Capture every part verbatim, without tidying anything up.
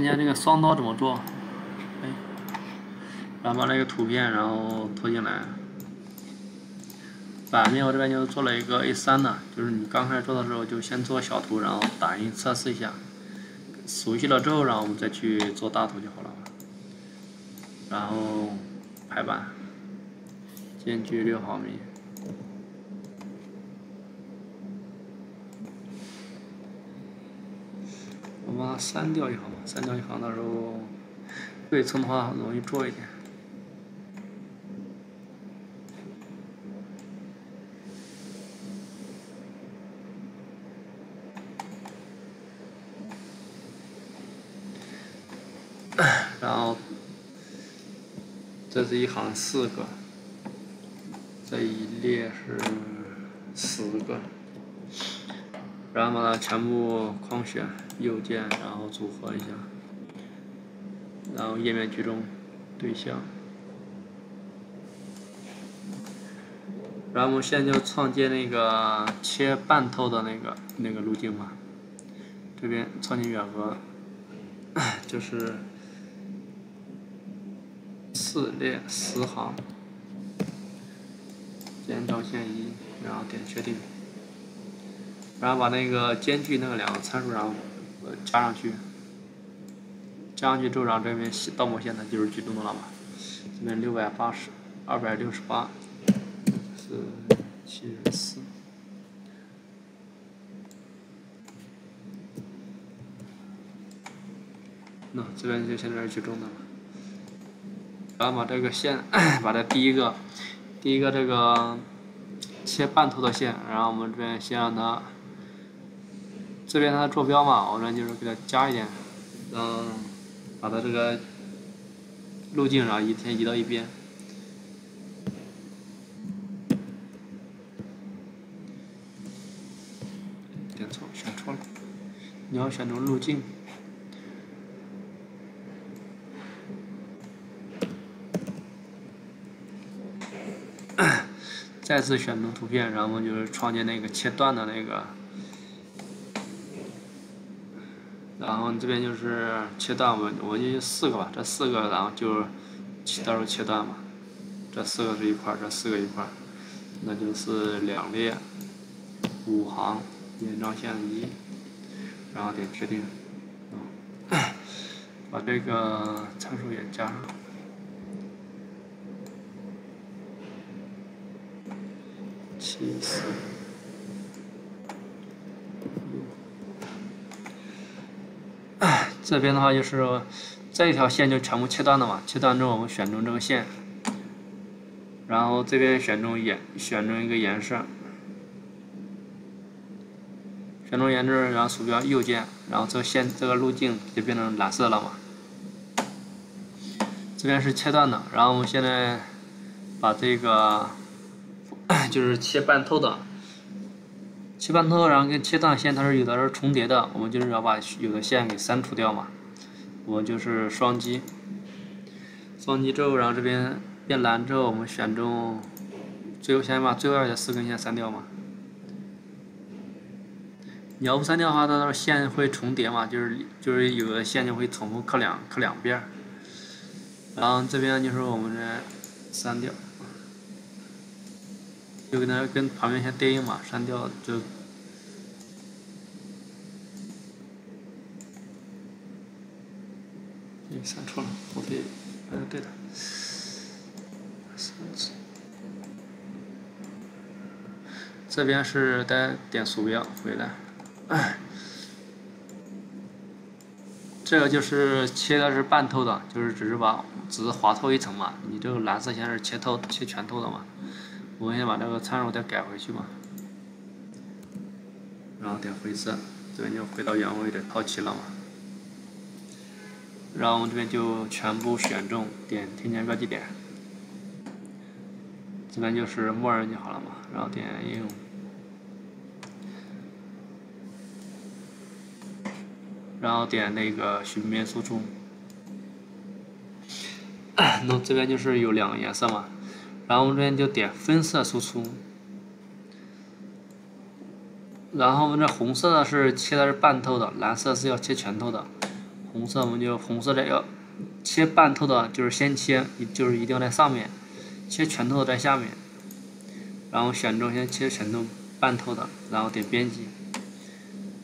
看见这个双刀怎么做？哎，然后把那个图片然后拖进来。版面我这边就做了一个 A 三 呢，就是你刚开始做的时候就先做小图，然后打印测试一下，熟悉了之后，然后我们再去做大图就好了。然后排版，间距六毫米。 我把它删掉一行吧，删掉一行到时候对称的话容易做一点。然后这是一行四个，这一列是十个，然后把它全部框选。 右键，然后组合一下，然后页面居中，对象。然后我们现在就创建那个切半透的那个那个路径吧。这边创建远和，就是四列十行，间条线一，然后点确定，然后把那个间距那个两个参数，然后。 加上去，加上去之后，然后这边倒模线它就是居中的了嘛。这边六百八十，二百六十八，是七十四。那这边就现在是居中的了。然后把这个线，把它第一个，第一个这个切半透的线，然后我们这边先让它。 这边它的坐标嘛，我们就是给它加一点，嗯，把它这个路径上移先移到一边，点错，选错了，你要选成路径，再次选成图片，然后就是创建那个切断的那个。 然后这边就是切断，我我就四个吧，这四个然后就到时候切断嘛，这四个是一块，这四个一块，那就是两列，五行，延长线一，然后点确定，嗯，把这个参数也加上，七十。 这边的话就是这一条线就全部切断了嘛，切断之后我们选中这个线，然后这边选中颜，选中一个颜色，选中颜色，然后鼠标右键，然后这个线这个路径就变成蓝色了嘛。这边是切断的，然后我们现在把这个就是切半透的。 切半透，然后跟切断线它是有的是重叠的，我们就是要把有的线给删除掉嘛。我就是双击，双击之后，然后这边变蓝之后，我们选中最优先把最外的四根线删掉嘛。你要不删掉的话，它的线会重叠嘛，就是就是有的线就会重复刻两刻两遍。然后这边就是我们这删掉。 就跟它跟旁边先对应嘛，删掉就。你删错了，我对，嗯，对的。这边是再点鼠标回来。这个就是切的是半透的，就是只是把只是划透一层嘛，你这个蓝色线是切透切全透的嘛。 我们先把这个参数再改回去嘛，然后点灰色，这边就回到原位的套齐了嘛。然后我们这边就全部选中，点添加标记点，这边就是默认就好了嘛。然后点应用，然后点那个平面输出。那这边就是有两个颜色嘛。 然后我们这边就点分色输出，然后我们这红色的是切的是半透的，蓝色是要切全透的，红色我们就红色这个切半透的，就是先切，就是一定要在上面；切全透的在下面。然后选中先切全透半透的，然后点编辑，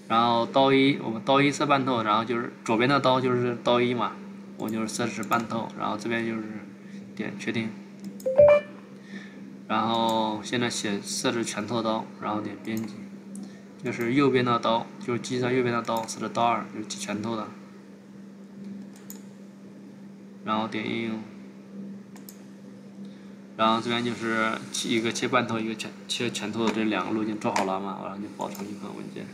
然后刀一我们刀一设半透，然后就是左边的刀就是刀一嘛，我就是设置半透，然后这边就是点确定。 然后现在写设置全透刀，然后点编辑，就是右边的刀，就是机上右边的刀，设置刀二，就是全透的，然后点应用，然后这边就是一个切半透，一个全切全透的这两个路径做好了嘛，然后就保存一份文件。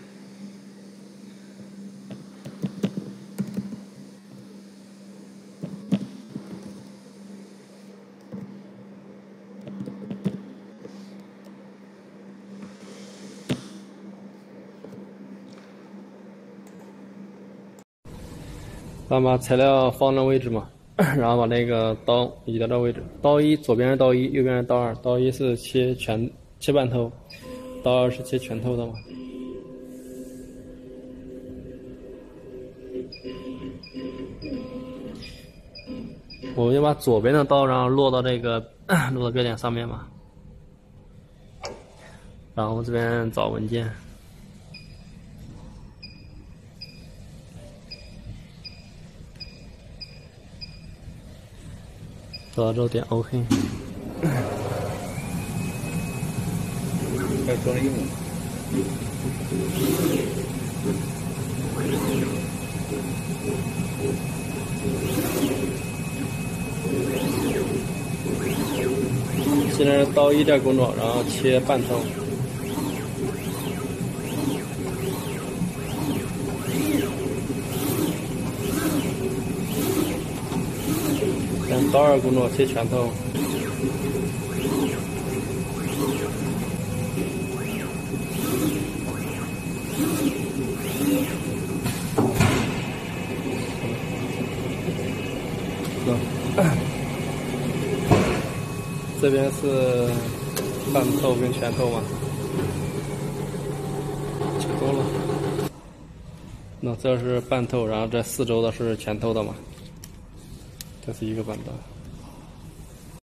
咱把材料放到位置嘛，然后把那个刀移到这位置。刀一左边是刀一，右边是刀二。刀一是切全切半透，刀二是切全透的嘛。我们就把左边的刀，然后落到这个落到标点上面嘛。然后这边找文件。 找到之后点 OK。该装应用。现在是刀一这工作，然后切半透。刀二工作切全透，这边是半透跟全透嘛，切多了。那这是半透，然后这四周的是全透的嘛。这是一个版本。